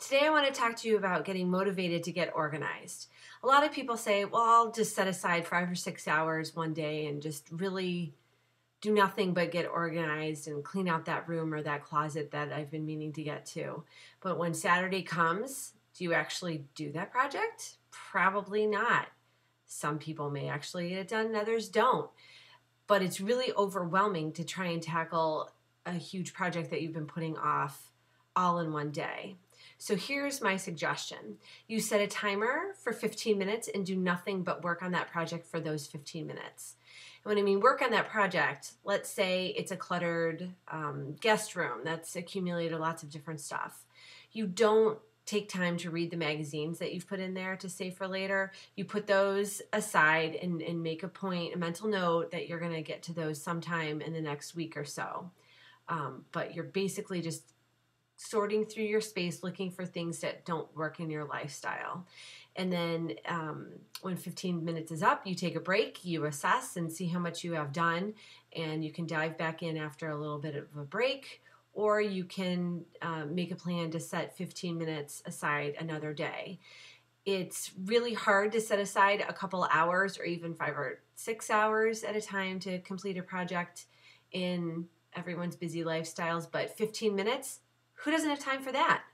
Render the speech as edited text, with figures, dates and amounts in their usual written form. Today I want to talk to you about getting motivated to get organized. A lot of people say, well, I'll just set aside 5 or 6 hours one day and just really do nothing but get organized and clean out that room or that closet that I've been meaning to get to. But when Saturday comes, do you actually do that project? Probably not. Some people may actually get it done, others don't. But it's really overwhelming to try and tackle a huge project that you've been putting off all in one day. So here's my suggestion. You set a timer for 15 minutes and do nothing but work on that project for those 15 minutes. And when I mean work on that project, let's say it's a cluttered guest room that's accumulated lots of different stuff. You don't take time to read the magazines that you've put in there to save for later. You put those aside and make a point, a mental note that you're going to get to those sometime in the next week or so. But you're basically just sorting through your space, looking for things that don't work in your lifestyle. And then when 15 minutes is up, you take a break, you assess and see how much you have done, and you can dive back in after a little bit of a break, or you can make a plan to set 15 minutes aside another day. It's really hard to set aside a couple hours or even 5 or 6 hours at a time to complete a project in everyone's busy lifestyles, but 15 minutes, who doesn't have time for that?